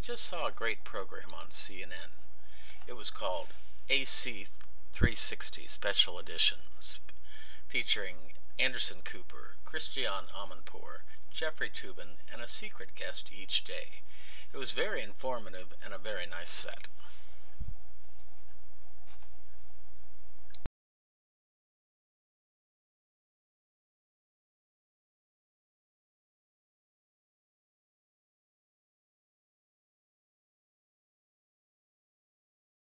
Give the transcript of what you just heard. I just saw a great program on CNN. It was called AC360 Special Editions, featuring Anderson Cooper, Christiane Amanpour, Jeffrey Toobin, and a secret guest each day. It was very informative and a very nice set.